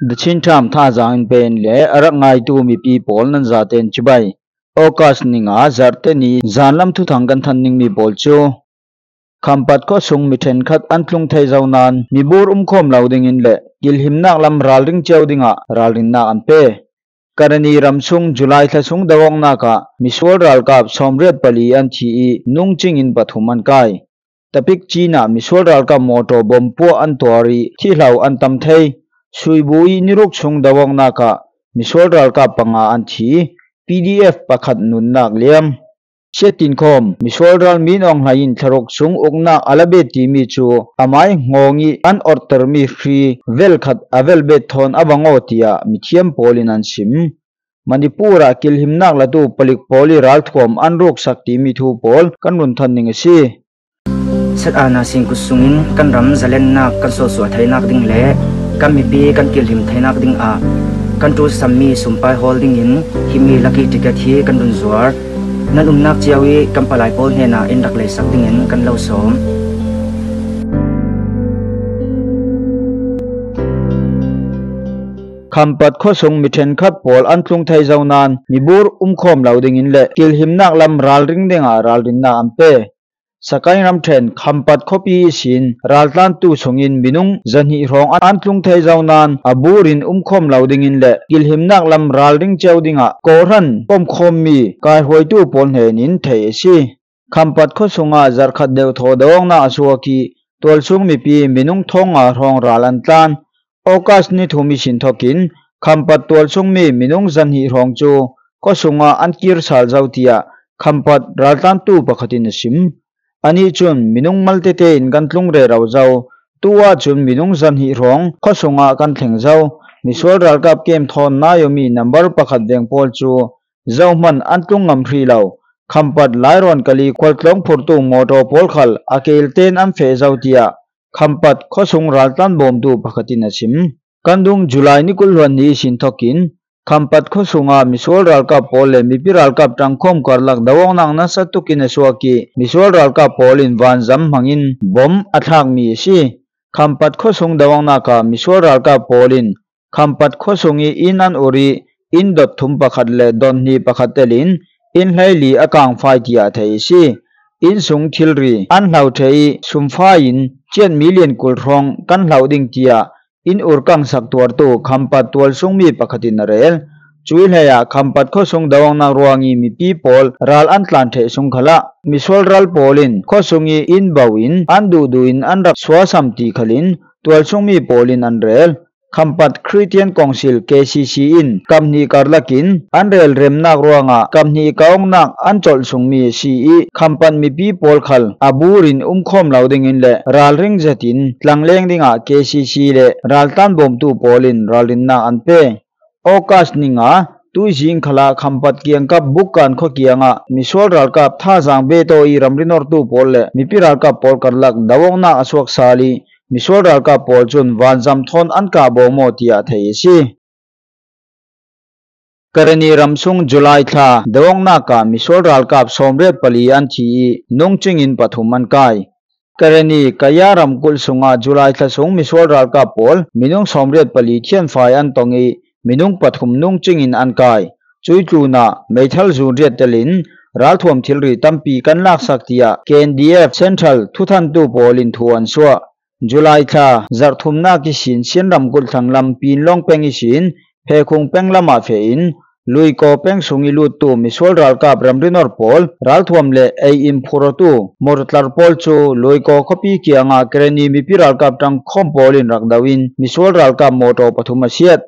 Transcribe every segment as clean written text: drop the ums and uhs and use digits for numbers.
The chintam thaza in pen le arangai tu mi people nan zaten chibai. Okas ninga zarte ni zanlam tu thangan thanning mi bolchu. Kampat ko sung mi ten khat antlung thai zaunan mi bur umkhom lauding in le. Gilhim nak lam ralring chaudinga ralring na anpe. Karani ramsung July thasung dawang naka miswal ralkap somret pali an chi nungching in pathuman kai. Tapik china miswal ralkap moto bompo antori thilau antam thai. สุยบุยนิรุกชงดาวงนาคามิสวอลรัลกาปังอาอันที PDF ปักขัดนุนนักเลี้ยมเชตินคอมมิสวอลรัลมีนองไหลอินทรกชงอกนาอลาเบตีมีจูอามายงงอีอันออตเตอร์มีฟรีเวลขัดอเวลเบทอนอบังโอติยามิเทียมโพลินันชิมมันดิปูรากิลหิมนักละตูปลิกโพลีรัลทวมอันรุกสักตีมีทูโพลกันรุนทันนิงสิ กันตัวสามีสมไปฮอลดิ้งอินฮิมีลักติกะทีกันรุนสวาร์นั่นอุ้มนักเจ้าวีกัมปลายโพลเฮน่าอินดักเลสักดิ้งกันเล่าสมคำปัดข้อส่งมิเชนขัดโพลอันตรงไทยเจ้านั้นมีบูร์อุ้มข่มเหล่าดิ้งอินเล่เกลหิมนักลำรัลดิ้งเด้งอารัลดิ้งน่าอัมเป สกายน้ำเทนคำปัดข้อปีสินรัลตันตูสงอินมินุงจันหิรองอันตรงไทยเจ้านั้นอาบูรินอุ้มข่มเหล่าดิ้งอินเล่เกลหิมนักลำรัลดิ้งเจ้าดิ้งอาโกรันป้อมข่มมีกายหวยตู้ปนเหนินเทเอซีคำปัดตัวสงมีมินุงจันหิรองจูก็สงอาอันกีรสาลเจ้าเตียคำปัดรัลตันตูปกตินิสิม คำปัดข้อสงราลกับโพลเลมีปีรัลกับจังคมการหลักดาวงนางนั้นสัตว์ตุกินสวากีมิสวาลกับโพลินวันจำหังอินบอมอัตหางมีสิคำปัดข้อสงดาวงนาคามิสวาลกับโพลินคำปัดข้อสงอินนันอุรีอินดดทุมประคัดเลดอนนีประคัดเตลินอินไลลีอากางไฟที่อาเทศีอินสงทิลรีอันเหล่าเทียสุมฟ้าอินเจนมิเลียนกุลทองกันเหล่าดิ่งเตียอินอุรกังสักตัวโตคำปัดตัวสงมีประคัดินเรล จุยเลยาคำปัดข้อสงดาวงนางรัวงีมีปีโพลรัลอันตลันเทสุงขละมิสวอลรัลโพลินข้อสงอินบาวินอันดูดูอินอันรักสวาสัมตีขลินตัวสงมีโพลินอันเรลคำปัดคริสเตียนกองซิล KCC อินคำนีการละกินอันเรลเรมนักรัวงะคำนีกองนักอันจดสงมีซีคำปันมีปีโพลขลอาบูรินอุ้มข่มเหล่าดิ่งอินเลรัลริงเจตินหลังเลงดิ่งะKCCเลรัลตันบ่มตูโพลินรัลรินนาอันเป โอกาสนี้ตู้ยิงขลาคำปัดเกียงกับบุกการข้อเกียงมิสวอลรัลกับท่าจางเบโตอิรัมรินอร์ตูโพลมิปิรัลกับโพลกันหลักดาวงนาอสวกซาลีมิสวอลรัลกับโพลจนวันจำทอนอันกาโบโมติอาเทียสิกรณีรำซุงจุลัยท่าดาวงนาคามิสวอลรัลกับโพลมินุงสอมเรียดปลีอันทีนงจึงอินปฐุมมันกาย กรณีกายารำกุลสงาจุลัยท่าสงมิสวอลรัลกับโพลมินุงสอมเรียดปลีอันทีนง มินุงปฐุมนุงจึงอินอันกายจุยจูนาเมทัลจูเรียตลินรัลทวมทิลรีตัมปีกันลากสักเตีย KNDF Central ทุทันตูโพลินทวนสวะจุลัยท่าจัดทุมนากิสินเชียนรำกุลทังลำปีนล่องเปงอิสินเพคงเปงละมาเฟอินลุยโกเปงสงอิลุตูมิสวอลรัลกับรำรินอร์โพลรัลทวมเลไออินพุรตูมอรตลาโพลจูลุยโกคบีเกียงอาเกรณีมีพิรัลกับจังคอมโพลินรักดาวินมิสวอลรัลกับโมโตปฐุมเชียด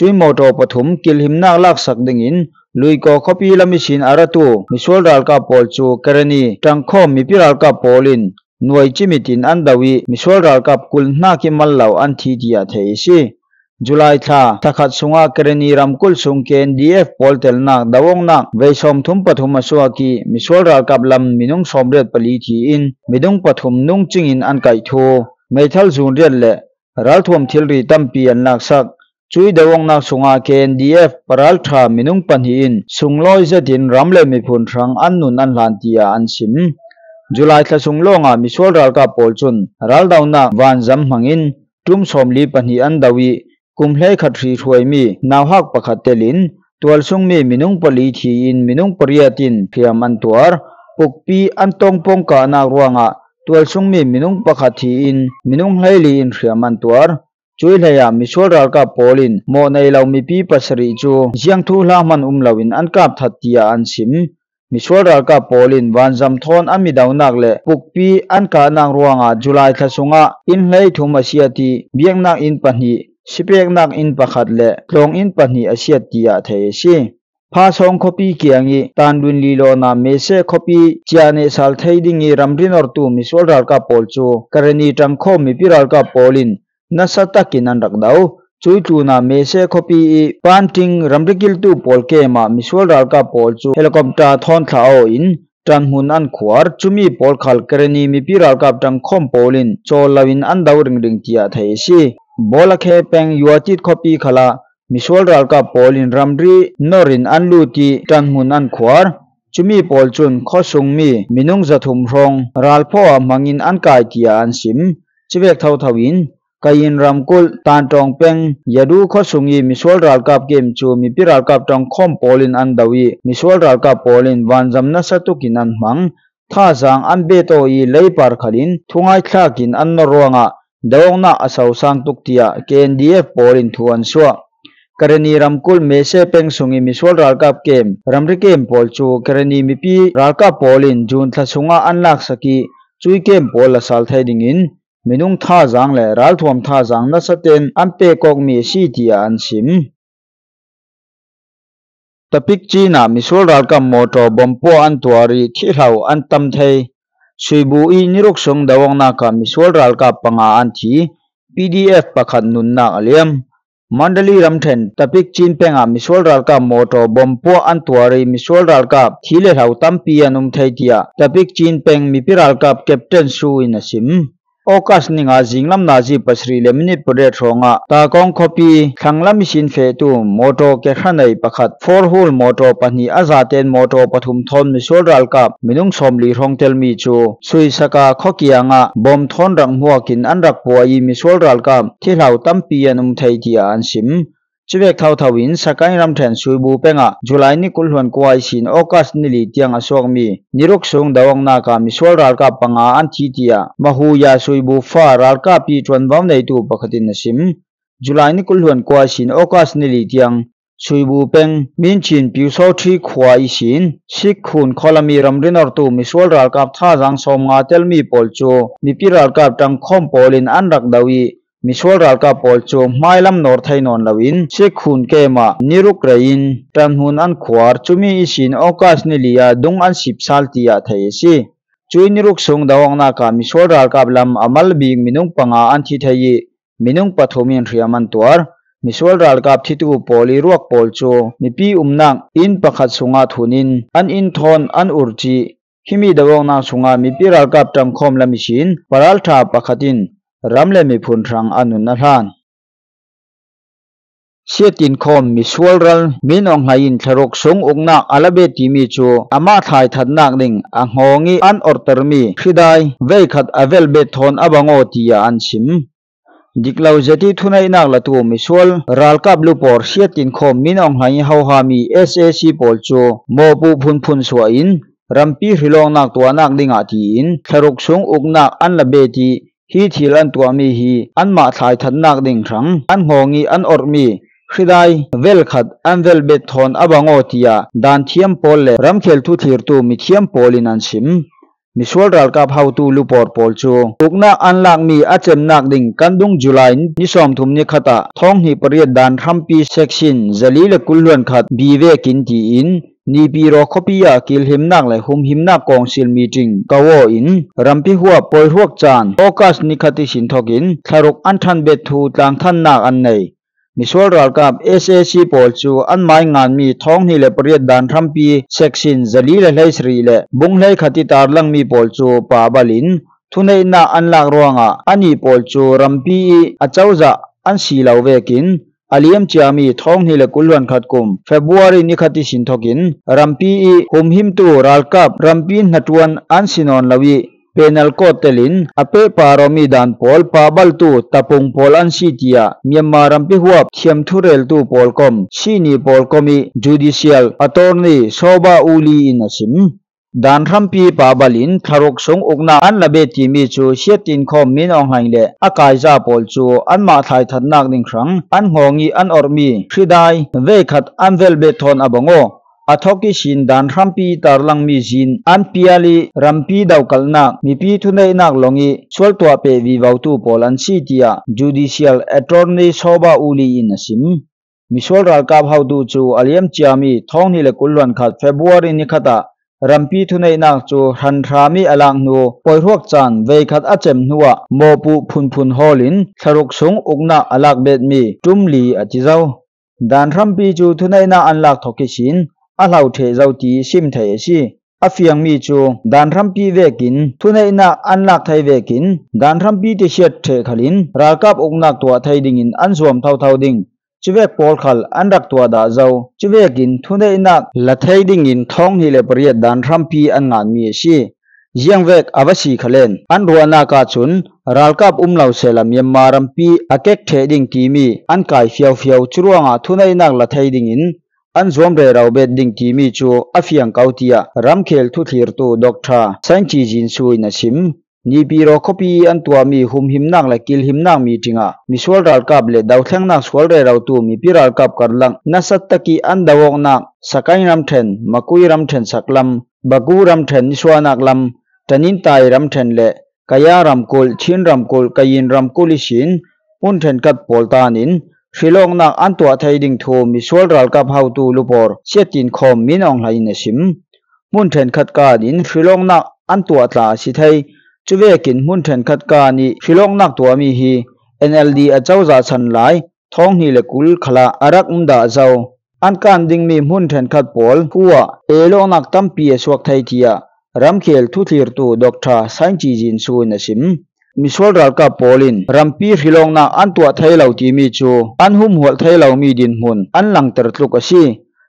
จุยโมโตปฐุมกิลหิมนักลักสักดิ่งลุยโกคบีลมิสินอาราตูมิสวอลรัลกับโพลจูกรณีจังคอมมิพิรัลกับโพลินหน่วยจิมิตินอันดาวีมิสวอลรัลกับกุลนาคิมัลเหล่าอันทีเดียเทยสิจุลัยท่าทักขัดสงากรณีรำกุลสง KNDF โพลเตลนักดาวงนักเวชอมทุมปฐุมสวากีมิสวอลรัลกับลำมินุงสอมเรียดปลีทีอินมิดุงปฐุมนุงจึงอินอันไก่โทเมทัลจูนเรียดเล่รัลทวมทิลรีตัมปีอันลักสัก จุยดาวงนักสงอาเคนดีเอฟปรัลทามินุงปันหินสุงลอยเจตินรำเลมิพุนทรังอันนุนอันหลานตีอันชิมจุลัยทะสงโลงามิสวอลรัลกับโพลจุนรัลดาวนาวันจำหังอินจุมสอมลีปันหินอันดาวี กุมเลขัดรีถวยมีนาวฮักประคัตเตลินตัวซุงมีมินุงปลีทีอินมินุงปริยตินเพียมันตัวปุกปีอันตรงปงกานารวงะตัวซุงมีมินุงประคัตทีอินมินุงไลลีอินเพียมันตัวช่วยเลียมิชวรากับพอลินโมในเรามีปีปัสริจูยังทูลามันลาวินอันกับทัตติยาอันซิมมิชวรากับพอลินวันจำทอนอมิดาวนักเล่ปุกปีอันกานางรวงอาจุลัยทัศงะอินไลทุมาเสียตีเบียงนักอินปันหีสิเบียงนักอินประคัดเล่กลองอินปันหีอาเสียตีอาเทศีพาสองคบีเกียงอีตันดุนลีโลนาเมเซคบีจานิสัลไทยดิ่งรัมรินอร์ตูมิชวรากับพอลจูกรณีจังโคมิปิรากับพอลินนัสตักินันรักดาวช่วยทูน่าเมเซคบีปันทิงรัมริกิลตูพอลเกมามิสวรากับพอลจูเฮลคอมตาทอนท้าวอินจันหุนอันขวาจุมีพอลขัลกรณีมีปีรากับจังคอมพอลินโจลาวินอันดาวริงริงที่อาเทศีบอลเคเปงยูอาทิตคบีขลามิสวรากับพอลินรัมรีนอรินอันลูตีจันหุนอันขวาจุมีพอลจุนข้อสงมีมินุงจัตุมรองรัลพ่อมังอินอันกายที่อันซิมชีเวกท้าวทวินกายินรำกุลตานจองเปงยาดูข้อสุงีมิสวรากับเกมจูมีพิรากับจองคอมพอลินอันดาวีมิสวรากับพอลินวันจำนัสตุกินอันมังท่าจางอันเบโตอีไลปาร์ขัลินทุงไอท่ากินอันนรวงะดวงน่าอาศัยสังตุกเตีย KNDF พอลินทวนสวะกรณีรำกุลเมเซเปงสุงีมิสวรากับเกมรำริเกมพอลจูกรณีมีพิรากับพอลินจูนทัศงะอันลักษกีจุยเกมพอลละสัลไทยดิ่งอินมินุงท่าจางและรัลทวมท่าจางนัสเตนอันเปกอกมีสีเดียอันซิมตะพิกจีน่ามิสวรากับมอโตบอมปัวอันตัวรีที่เราอันตั้มไทยสุยบุอีนิรุกสงดาวงนาคามิสวรากับปังอาอันที PDF ประคันนุนนาเลียมมันดลีรัมเทนตะพิกจีนเปงอามิสวรากับมอโตบอมปัวอันตัวรีมิสวรากับที่เราตั้มปีอันไทยเดียตะพิกจีนเปงมีพิรากับแคปเทนซูอินซิมโอกาสนี้อาจิงลำนาจีปัสรีเลมินิปเรตรองะตากองคบีทั้งลำมิสินเฟตุมอโตเกขันในประคัดฟอร์ฮูลมอโตปันนีอาจาเตนมอโตปฐุมทนมิสวรากับมินุงสมลีรองเตลมีจูสุยสกาขอกียงะบอมทนรังหัวกินอันรักปัวยีมิสวรากับที่เหล่าตั้มปียนุมไทยที่อันซิมชีวิตเขาทวินสกายรำเทนสุยบูเปงะจุลัยนิคุลหวนกวายสินโอกาสนิลิเตียงอสวงมีนิรุกสงดาวงนาคามิสวรากับปังอาอันทีเตียมหูยาสุยบูฟ้ารากับปีจวนบ้าในตูปกตินสิมจุลัยนิคุลหวนกวายสินโอกาสนิลิเตียงสุยบูเปงมินชินผิวโซทีขวายสินสิขุนคอลมีรัมรินอร์ตูมิสวรากับท่าจังสมงาเตลมีปอลโจมีปีรากับจังคอมพอลินอันรักดาวีมิสวรากับพอลจูไม่ลำนอร์ไทยนนลาวินเช็คขุนเกมานิรุกเรียนจันหุนอันขวาจุมีอิสินโอกาสนิลียาดงอันสิบสัลติยาไทยสิจุยนิรุกสงดาวงนาคามิสวรากับลำอมัลบิงมินุงปังอาอันทิไทยมินุงปฐมินเรียมันตัวมิสวรากับทิตูพอลีรักพอลจูมิปีนักอินประคัดสงาทุนินอันอินทอนอันอุรจีฮิมีดาวงนาสงามิปีรากับจังคอมลามิสินปารัลทาประคัดินรำเลมีพุนรังอนุนทานเสียตินคอมมิสวรัลมินองไลน์ทรกสงองนักอาลาเบติมิจูอามาทายทัดนักดิ่งอังหงีอันออร์เตอร์มีคิดายเวกัดอเวลเบทอนอบางโอติยาอันซิมดิกลาวเจติทุนายนักละตัวมิสวลรัลกับลูปอร์เสียตินคอมมินองไลน์ฮาวฮามีSACพอลจูโมปูพุนสวอินรัมปีฮิลองนักตัวนักดิ่งอาทีอินทรกสงองนักอันละเบติฮีทีลันตัวมีฮีอันมาทายทันนักดิ่งครั้งอันหงีอันอรมีคิดายเวลขัดอันเวลเบทอนอบางโอติยาดันเทียมพอลเลรัมเคลทุทีรตูมิเทียมพอลินันซิมมิสวรากับเฮาตูลูปอร์พอลจูอุกนักอันลักมีอาเจมนักดิ่งกันดุงจุลัยนิสอมทุมนิคตาท้องหิปเรียดดันรัมปีเซ็กซินเจลีเลกุลลวนขัดบีเวกินทีอินนีปีรอคบียากิลหิมนักและหุมหิมนักกองซิลมีจิงกาวอินรัมพิหัวปอยหัวจานโอกาสนิคติสินทกินทารุกอันทันเบทูต่างทันนักอันในมิสวรากับSACพอลจูอันหมายงานมีท้องนี่และประเด็นดันรัมปีเซ็กซินเจลีและไลสรีและบุงไลคติตาลังมีพอลจูปาบาลินทุนในนาอันหลักรวงะอันนี้พอลจูรัมปีอาเจ้าจะอันสีเหลาเวกินอาลีมเจียมีท้องนี่แหละกุลวันขัดกุมเฟบรุรีนิขัดสินทกินรัมปีหุมหิมตูรัลกับรัมปีนัดวันอันสินอนลาวีเป penal kotelin ape paromidan pol pabal tu tapung polan sitia Myanmar rampi huap thiam thurel tu polkom sini polkomi judicial attorney soba uli inasim dan rampi pabalin tharok song okna an labe ti mi chu siatin khom min ong haile akai ja pol chu an ma thai thatnak ning khrang an hongi an ormi khridai ve khat an vel be thon abango Athoki sin dan rampi tarlang mi jin an piali rampi daukalnak mi pi thunai nak longi swaltua pe vivautu polan sitia judicial attorney soba uli inasim misol ralkap haudu chu aliam chiami thonghni le kulwan khat February ni khata rampi thunai nak chu hanrami alang nu poiruak chan veikhat achem nuwa mopu phunphun holin tharuk sung ukna alak bet mi tumli atijau dan rampi chu thunai na anlak thoki sinอาเหล่าเทเจ้าตีซิมเทสิอาฟียงมีจูดันรัมปีเวกินทุนไอนาอันลักไทยเวกินดันรัมปีที่เช็ดเทขลินรากับองนักตัวไทยดิ่งินอันสวมเท่าดิ่งชีเวกโพลขลอันรักตัวดาเจ้าชีเวกินทุนไอนาละไทยดิ่งินท้องฮิเลปเรียดดันรัมปีอันงานมีสิยังเวกอวสีขลินอันรัวนาคาชุนรากับเหล่าเซลามยมมารัมปีอาเก็กเทดิ่งกีมีอันกายเฟียวจุรวงอาทุนไอนาละไทยดิ่งินอันรวมเรื่องเบ็ดดิ่งที่มีจูอาฟียงเกาเตียรำเคลทุทีรตูด็อกทราสังจีจินซุยนัชิมนีปีรอคปีอันตัวมีหุมหิมนักและกิลหิมนักมีจิงะมิสวลรัลกับเลดาวแทงนักสวลเรื่องตัวมีปีรัลกับกันลังนัสตะกีอันดาวงนักสกายรำเทนมาคุยรำเทนสักลำบักูรำเทนนิสวานักลำตันินตายรำเทนเละกายารำกุลชินรำกุลกายินรำกุลิชินอุนเทนกัดโพลตานินฟิลองนักอันตัวไทยดิ่งทูมิสวลรัลกับเฮาตูลูปอร์เสียตินคอมมินองไลน์สิมมุนเทนขัดการินฟิลองนักอันตัวตาสิไทยจะเวกินมุนเทนขัดการนี้ฟิลองนักตัวมีฮี NLD อาเจ้าจะชันไลท้องนี่เลกุลขลาอารักอุนดาเจ้าอันการดิ่งมีมุนเทนขัดปอลหัวเอลองนักตั้มปีสวกไทยเทียรำเขียลทุทีรตูด็อกทราสังจีจินซูนัสิมมิสวลรัลกับโพลินรัมปีฟิลองนักอันตัวไทยเหล่าที่มีจูอันหุ่มหัวไทยเหล่ามีดินมุนอันหลังตรตุกสี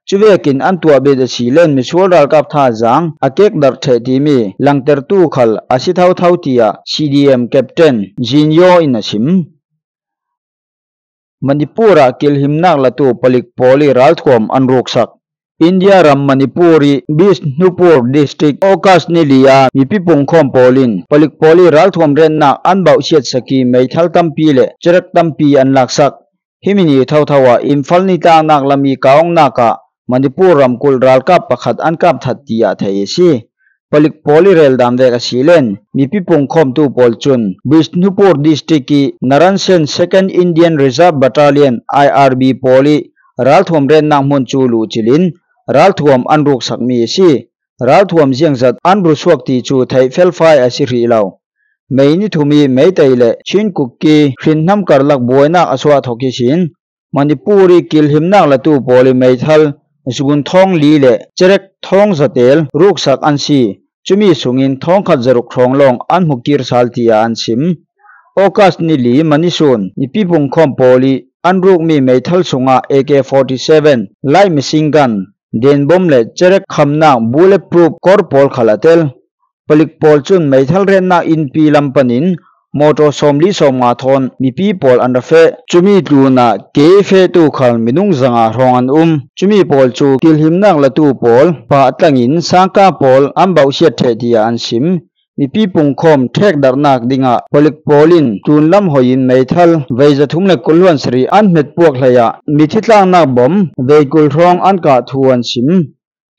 ช่วยกินอันตัวเบดสีเล่นมิสวลรัลกับท่าจังอาเก็กดักเทติมีหลังตรตุขลอาศิเท่าที่อา CDM แคปเทนจินโยอินสิมมณิปูระกิลหิมนักละตัวผลิกโพลีรัลทวมอันรุกสักอินเดียรัมมณิปูรีบิสนุปูร์ดิสตริกโอคัสนิลียามีพิพงคอมโพลินผลิกโพลีรัลทวมเรนนักอันเบาเฉียดสกีไม่ทัลตัมปีเละจรักตัมปีอันลักษักฮิมินีเท่าว่าอิมฟัลนิตานักละมีกาวนักะมณิปูรัมกุลรัลกับประคัดอันกับทัดตีอาเทยสีผลิกโพลีเรลดามเวกสีเลนมีพิพงคอมตูโพลจุนบิสนุปูร์ดิสตริกีนารันเซน Second Indian Reserve Battalion IRB โพลีรัลทวมเรนนักมุนจูลูจิลินรัลทวมอันรุกสักมีสิรัลทวมเจียงจัดอันบรุษวกตีจูไทยเฟลไฟอาศิริเลาไม่นิทุมีไม่ไตเละชินกุกกีชินน้ำกระลักบวยนักอสวะทกิชินมณิปูรีกิลหิมนักละตูโพลิเมทัลสกุลท้องลีเละเจรกท้องสเตลรุกสักอันสีจุมีสุงินท้องขัดจรุกทองลองอันมุกีรสัลติยาอันสิมโอคัสนิลีมณิสุนนิพิพงคอมโพลีอันรุกมีเมทัลสุงะ AK47 ไลมิซิงกันเดนบอมเล่เจรคำนักบุลพรูฟคอร์ปอลขลัดเตลผลิกพอลจุนไม่ทัลเรนนาอินปีลัมปันินมอโตสมลีสมอาทอนมีปีพอลอันดับเฟจุมีดูนาเกฟตูขันมินุงจังอาหงอันจุมีพอลจูกิลหิมนักละตูพอลปาตังอินสังกาพอลอันเบาเสียเทดีอันซิมมีปีปุ่งคอมเทกดาร์นักดิงะผลิกพอลินจูนลัมหอยินไม่ทัลไว้จะทุ่มเล็กกุลวันสรีอันเม็ดพวกเลยะมีทิศล่างนักบอมไว้กุลทองอันกาทวนสิม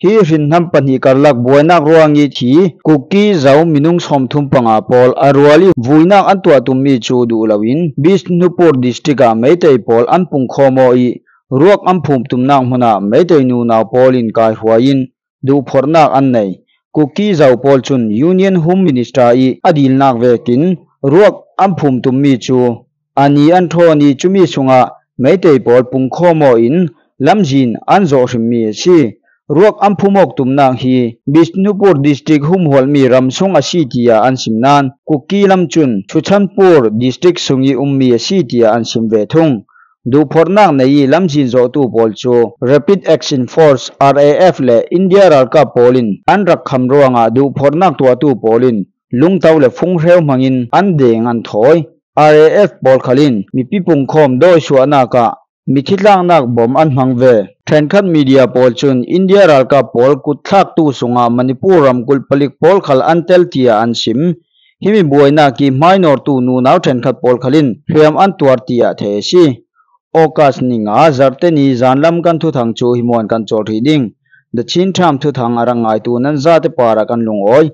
ฮีรินทำปนิการลักบวยนักรวงยีทีกุกี้เจ้ามินุงสมทุ่มปังอาพอลอรัวลีวุยนักอันตัวตุ่มมีจูดูลาวินบิสนุปูร์ดิสติกาไม่เตยพอลอันปุ่งคอมอีรวกอันพุ่มตุ่มนักหนาไม่เตยนูนาพอลินกายหัวยินดูพอร์นักอันไหนกุกกี้เจ้าพอลจุนยูเนียนโฮมมินิสเตอร์อีอดีลนักเวกินรวกอัมพุมตุมมีจูอันนี้อันทอนี้จุมีสุงะไม่เตยพอลปุ่งข้อมอินลำจินอันโจชิมีสิรวกอัมพุมกตุมนางฮีบิสนุปูร์ดิสตริกหุมหัวมีรำสงอาศิติยาอันสิมนานกุกกี้ลำจุนชุชันปูร์ดิสตริกสุงีมีอาศิติยาอันสิมเวทงดูพอร์นักในลำจินโจตูโพลจู Rapid Action Force RAF และอินเดียรัลกับโพลินอันรักคำรวงดูพอร์นักตัวตูโพลิน ลุงเต่าเล็บฟงเรียวมังอินอันเด้งอันถอย RAF บอลขลินมีปีปุ่งคอมโดยชัวนากะมีทิศล่างนักบอมอันมังเวเทรนคัดมีเดียโพลชุนอินเดียรัลกาโพลกุดทักตูสุงามันิปูรัมกุลปลิกโพลขลอันเตลเทียอันซิมฮิมิบวยนากีไม่นอตูนูนาวเทรนคัดโพลขลินเรียมอันตัวเตียเทซีโอกาสนิงอาจัดเตนีจานลำกันทุทังจูฮิมวนกันจอรีดิงเดชินทามทุทังอรังไงตูนันจัดปาระกันลุงอ้อย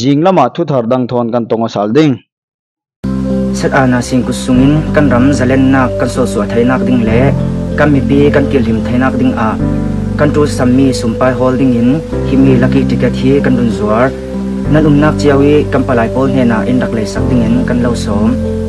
ยิงละมาทุทารดังทอนกันตรงอสัลดิงสัตอาณาสิงกุสุงินกันรำจะเล่นนักกันโซสวดไทยนักดิ่งเละกันมีปีกันกิลิมไทยนักดิ่งอากันจูสัมมีสุมไปฮอลดิ่งอินฮิมีลักกี้ติกาทีกันดุนจวรนันนักเจียวีกันปลายโพลเฮนาอินดักเลสักดิ่งอินกันเล่าสม